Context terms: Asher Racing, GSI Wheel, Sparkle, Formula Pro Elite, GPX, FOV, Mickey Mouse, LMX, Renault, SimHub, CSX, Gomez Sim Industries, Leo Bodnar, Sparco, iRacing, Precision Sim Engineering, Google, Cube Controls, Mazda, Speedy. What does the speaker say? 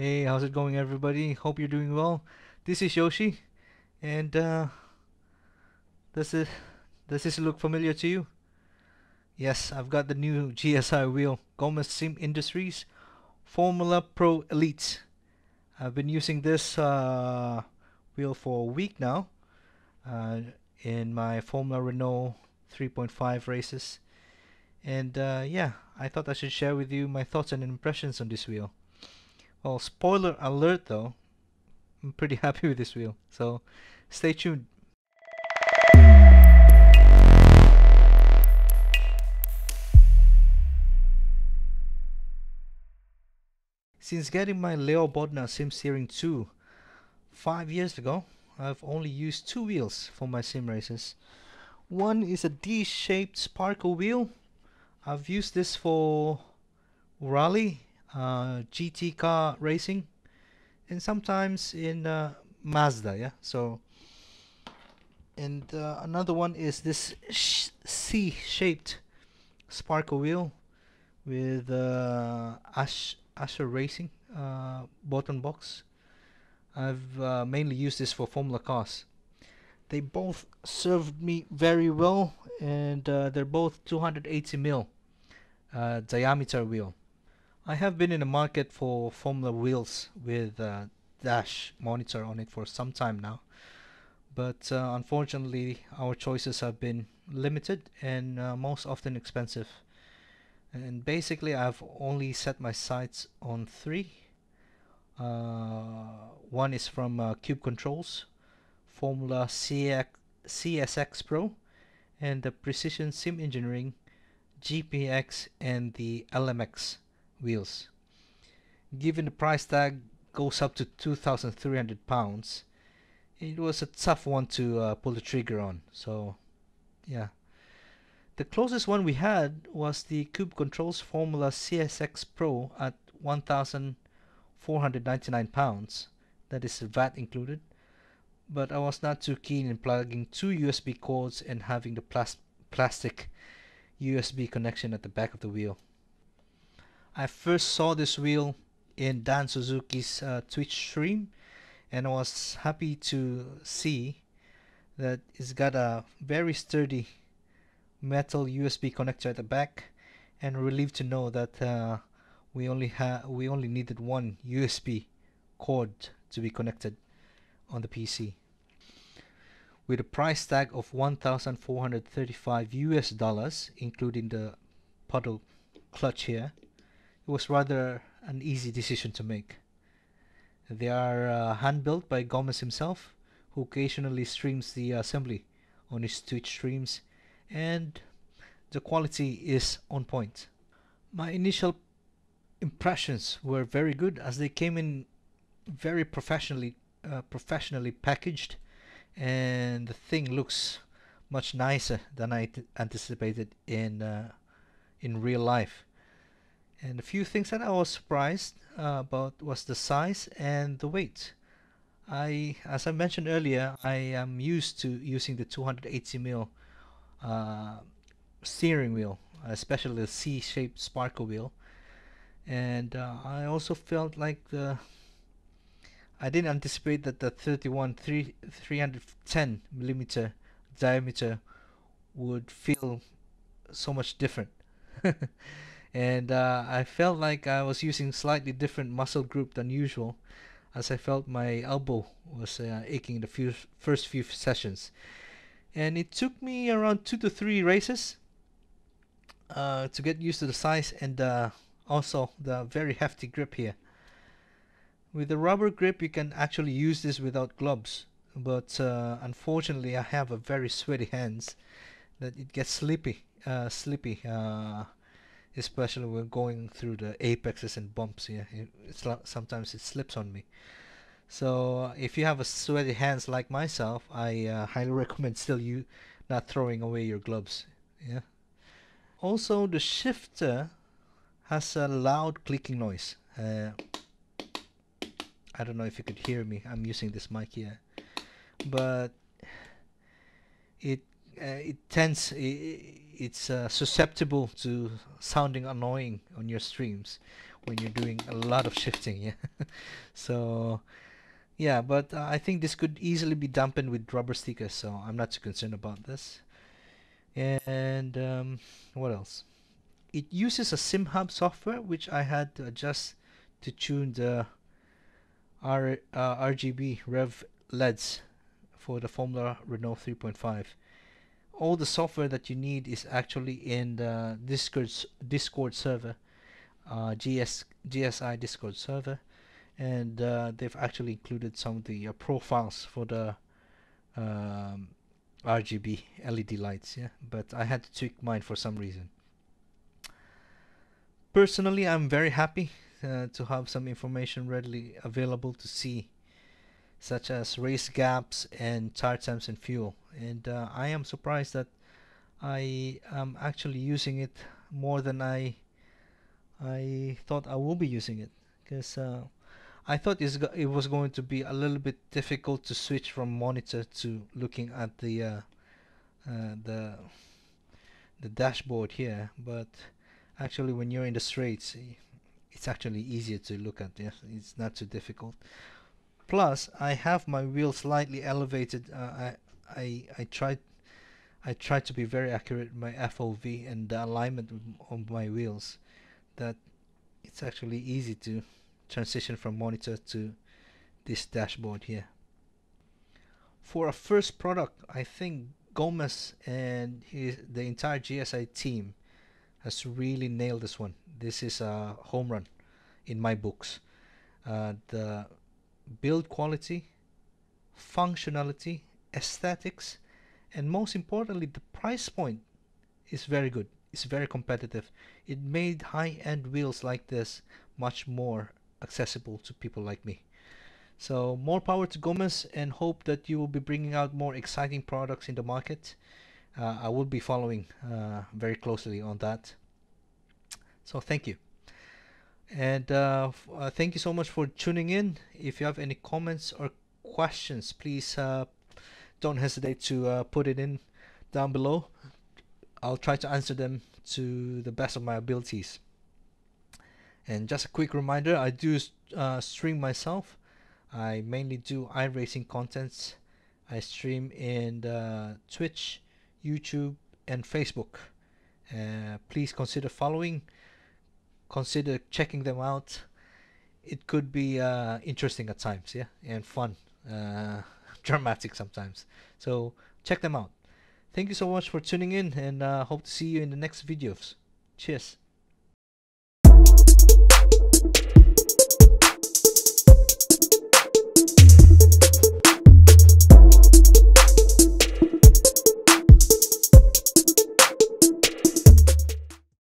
Hey, how's it going, everybody? Hope you're doing well. This is Yoshi, and does this look familiar to you? Yes, I've got the new GSI wheel, Gomez Sim Industries Formula Pro Elite. I've been using this wheel for a week now in my Formula Renault 3.5 races, and yeah, I thought I should share with you my thoughts and impressions on this wheel. Well, spoiler alert though, I'm pretty happy with this wheel, so stay tuned. Since getting my Leo Bodnar Sim Steering 2 5 years ago, I've only used two wheels for my sim races. One is a D-shaped Sparkle wheel. I've used this for rally, GT car racing, and sometimes in Mazda. Yeah. So, and another one is this C-shaped Sparkle wheel with Asher Racing bottom box. I've mainly used this for Formula cars. They both served me very well, and they're both 280mm diameter wheel. I have been in the market for Formula wheels with dash monitor on it for some time now, but unfortunately our choices have been limited and most often expensive. And basically I've only set my sights on three. One is from Cube Controls, Formula CSX Pro, and the Precision Sim Engineering GPX and the LMX wheels. Given the price tag goes up to £2,300, it was a tough one to pull the trigger on. So yeah, the closest one we had was the Cube Controls Formula CSX Pro at £1,499, that is VAT included, but I was not too keen in plugging two USB cords and having the plastic USB connection at the back of the wheel. I first saw this wheel in Dan Suzuki's Twitch stream, and I was happy to see that it's got a very sturdy metal USB connector at the back, and relieved to know that we only needed one USB cord to be connected on the PC. With a price tag of $1,435 US, including the paddle clutch here, it was rather an easy decision to make. They are hand built by Gomez himself, who occasionally streams the assembly on his Twitch streams, and the quality is on point. My initial impressions were very good, as they came in very professionally packaged, and the thing looks much nicer than I anticipated in real life. And a few things that I was surprised about was the size and the weight. As I mentioned earlier, I am used to using the 280mm steering wheel, especially the C-shaped Sparco wheel, and I also felt like I didn't anticipate that the 310mm diameter would feel so much different. And I felt like I was using slightly different muscle group than usual, as I felt my elbow was aching the first few sessions. And it took me around 2 to 3 races to get used to the size and also the very hefty grip here. With the rubber grip, you can actually use this without gloves, but unfortunately I have a very sweaty hands that it gets slippy, especially when going through the apexes and bumps here. Sometimes it slips on me. So if you have a sweaty hands like myself, I highly recommend still you not throwing away your gloves. Yeah. Also, the shifter has a loud clicking noise. I don't know if you could hear me, I'm using this mic here, but it's susceptible to sounding annoying on your streams when you're doing a lot of shifting. Yeah. So yeah, but I think this could easily be dampened with rubber stickers, so I'm not too concerned about this. And what else? It uses a SimHub software, which I had to adjust to tune the RGB rev LEDs for the Formula Renault 3.5. All the software that you need is actually in the Discord server, GSI Discord server, and they've actually included some of the profiles for the RGB LED lights. Yeah, but I had to tweak mine for some reason. Personally, I'm very happy to have some information readily available to see, such as race gaps and tire temps and fuel. And I am surprised that I am actually using it more than I thought I will be using it, because I thought it was going to be a little bit difficult to switch from monitor to looking at the dashboard here, but actually when you're in the straights, it's actually easier to look at. Yeah, it's not too difficult. Plus, I have my wheel slightly elevated. I tried to be very accurate with my FOV and the alignment on my wheels, that it's actually easy to transition from monitor to this dashboard here. For a first product, I think Gomez and the entire GSI team has really nailed this one. This is a home run in my books. The build quality, functionality, aesthetics, and most importantly, the price point is very good. It's very competitive. It made high-end wheels like this much more accessible to people like me. So more power to Gomez, and hope that you will be bringing out more exciting products in the market. I will be following very closely on that. So thank you. And thank you so much for tuning in. If you have any comments or questions, please don't hesitate to put it in down below. I'll try to answer them to the best of my abilities. And just a quick reminder, I do stream myself. I mainly do iRacing contents. I stream in Twitch, YouTube, and Facebook. Please consider following. Consider checking them out. It could be interesting at times, yeah, and fun, dramatic sometimes. So check them out. Thank you so much for tuning in, and hope to see you in the next videos. Cheers.